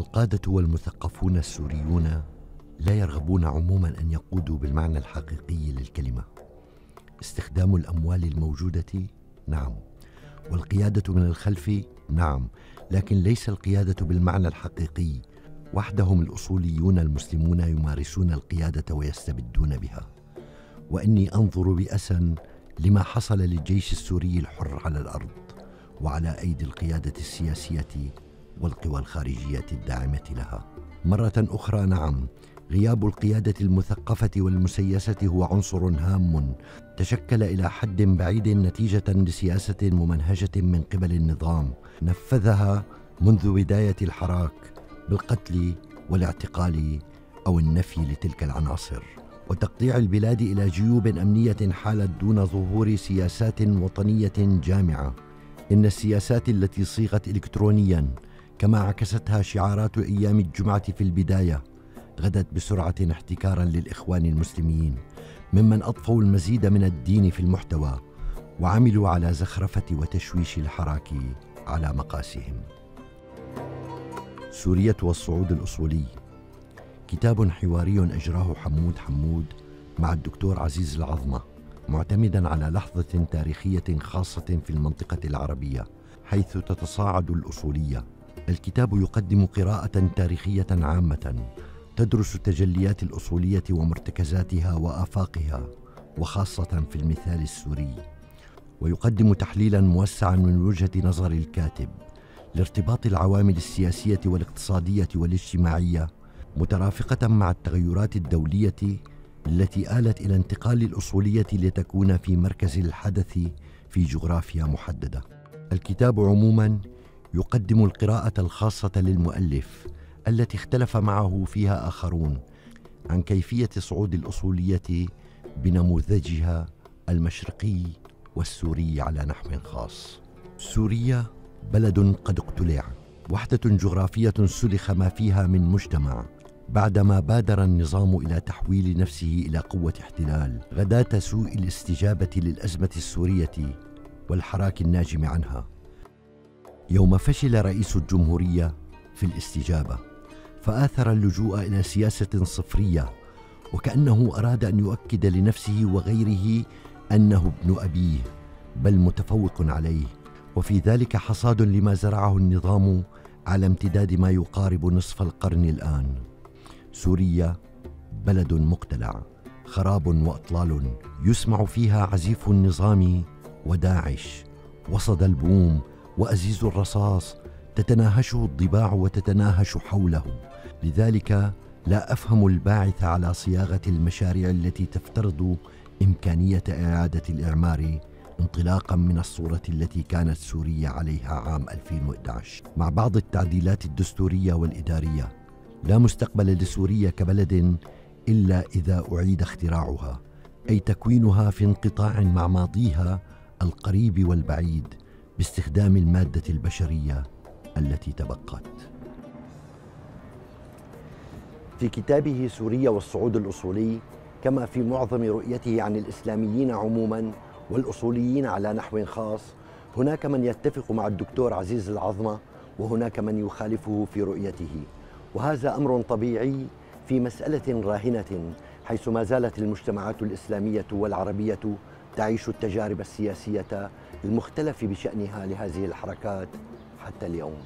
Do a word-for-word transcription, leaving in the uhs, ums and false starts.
القادة والمثقفون السوريون لا يرغبون عموما أن يقودوا بالمعنى الحقيقي للكلمة. استخدام الأموال الموجودة نعم، والقيادة من الخلف نعم، لكن ليس القيادة بالمعنى الحقيقي. وحدهم الأصوليون المسلمون يمارسون القيادة ويستبدون بها. وإني أنظر بأسا لما حصل للجيش السوري الحر على الأرض وعلى أيدي القيادة السياسية والقوى الخارجية الداعمة لها. مرة أخرى نعم، غياب القيادة المثقفة والمسيسة هو عنصر هام تشكل إلى حد بعيد نتيجة لسياسة ممنهجة من قبل النظام نفذها منذ بداية الحراك بالقتل والاعتقال أو النفي لتلك العناصر، وتقطيع البلاد إلى جيوب أمنية حالت دون ظهور سياسات وطنية جامعة. إن السياسات التي صيغت إلكترونياً كما عكستها شعارات أيام الجمعة في البداية غدت بسرعة احتكاراً للإخوان المسلمين ممن أضفوا المزيد من الدين في المحتوى وعملوا على زخرفة وتشويش الحراك على مقاسهم. سورية والصعود الأصولي، كتاب حواري أجراه حمود حمود مع الدكتور عزيز العظمة، معتمداً على لحظة تاريخية خاصة في المنطقة العربية حيث تتصاعد الأصولية. الكتاب يقدم قراءة تاريخية عامة تدرس تجليات الأصولية ومرتكزاتها وآفاقها، وخاصة في المثال السوري، ويقدم تحليلاً موسعاً من وجهة نظر الكاتب لارتباط العوامل السياسية والاقتصادية والاجتماعية مترافقة مع التغيرات الدولية التي آلت إلى انتقال الأصولية لتكون في مركز الحدث في جغرافيا محددة. الكتاب عموماً يقدم القراءة الخاصة للمؤلف التي اختلف معه فيها آخرون عن كيفية صعود الأصولية بنموذجها المشرقي والسوري على نحو خاص. سوريا بلد قد اقتلع، وحدة جغرافية سلخ ما فيها من مجتمع بعدما بادر النظام إلى تحويل نفسه إلى قوة احتلال غداة سوء الاستجابة للأزمة السورية والحراك الناجم عنها. يوم فشل رئيس الجمهورية في الاستجابة فآثر اللجوء إلى سياسة صفرية، وكأنه أراد أن يؤكد لنفسه وغيره أنه ابن أبيه بل متفوق عليه، وفي ذلك حصاد لما زرعه النظام على امتداد ما يقارب نصف القرن الآن. سوريا بلد مقتلع، خراب وأطلال يسمع فيها عزيف النظام وداعش، وصدى البوم وأزيز الرصاص تتناهشه الضباع وتتناهش حوله. لذلك لا أفهم الباعث على صياغة المشاريع التي تفترض إمكانية إعادة الإعمار انطلاقاً من الصورة التي كانت سوريا عليها عام ألفين وإحدى عشر مع بعض التعديلات الدستورية والإدارية. لا مستقبل لسوريا كبلد إلا إذا أعيد اختراعها، أي تكوينها في انقطاع مع ماضيها القريب والبعيد باستخدام المادة البشرية التي تبقت. في كتابه سوريا والصعود الأصولي، كما في معظم رؤيته عن الإسلاميين عموماً والأصوليين على نحو خاص، هناك من يتفق مع الدكتور عزيز العظمة وهناك من يخالفه في رؤيته، وهذا أمر طبيعي في مسألة راهنة حيث ما زالت المجتمعات الإسلامية والعربية تعيش التجارب السياسية المختلف بشأنها لهذه الحركات حتى اليوم.